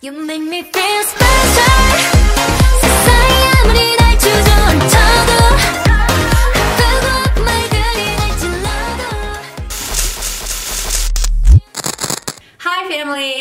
You make me feel special.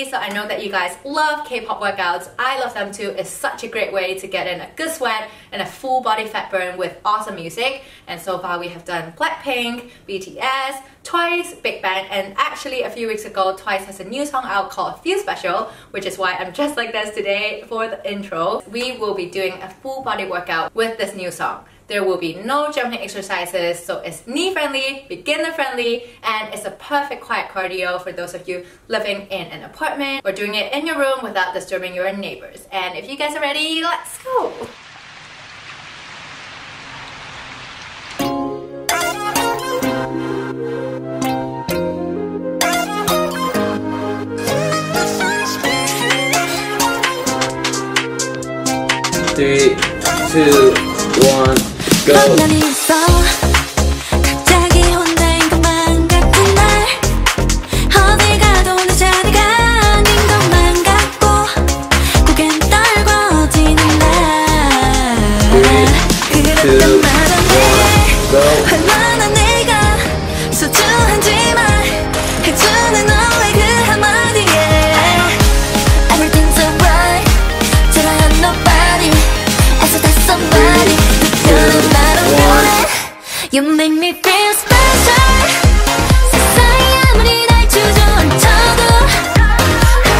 So I know that you guys love K-pop workouts. I love them too. It's such a great way to get in a good sweat and a full body fat burn with awesome music. And so far we have done Blackpink, BTS, TWICE, Big Bang, and actually a few weeks ago TWICE has a new song out called Feel Special, which is why I'm dressed like this today for the intro. We will be doing a full body workout with this new song. There will be no jumping exercises, so it's knee-friendly, beginner-friendly, and it's a perfect quiet cardio for those of you living in an apartment or doing it in your room without disturbing your neighbors. And if you guys are ready, let's go! Three, two, one. Go. 만남이 있어 갑자기 혼자인 것만 같은 날 어디 가도 내 자리가 아닌 것만 같고 고개는 떨궈지는 날 그랬던 말은 얼마나 내가 소중한지만 해주는 너의 그 한마디에 Everything's alright Till I have nobody As if that's somebody You make me feel special. 세상이 아무리 날 주저앉혀도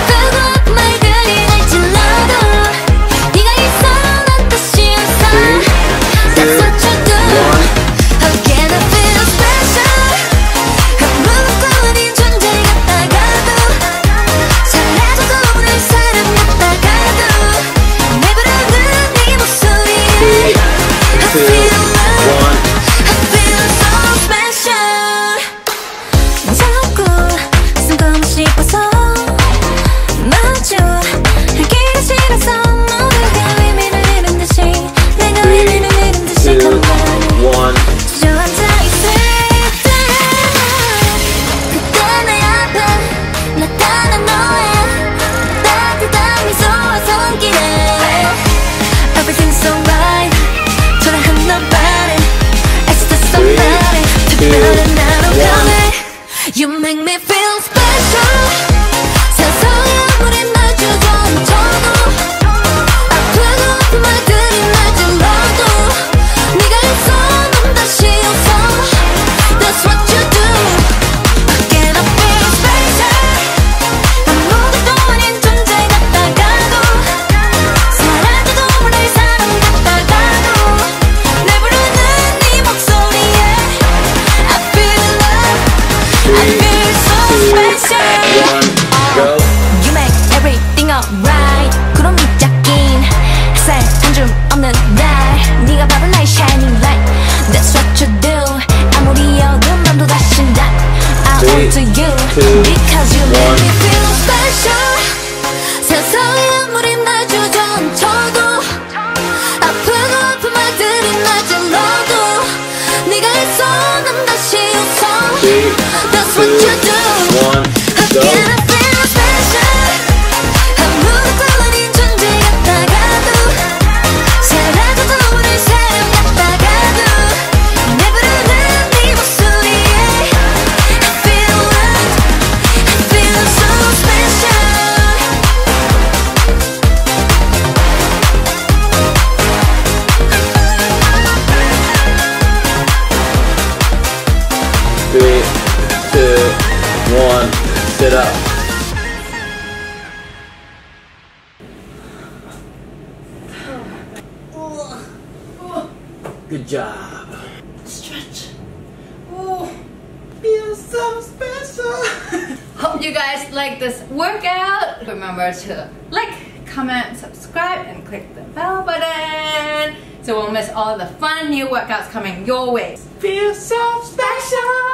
뜨거운 말 그리 날 찔러도 네가 있어 난 다시 웃어 That's what you do. How can I feel special? 아무것뿐인 존재 같다가도 사라져도 없는 사람 같다가도 내 부르는 네 목소리에 I feel Good job. Stretch. Oh, feel so special. Hope you guys like this workout. Remember to like, comment, subscribe, and click the bell button so we won't miss all the fun new workouts coming your way. Feel so special.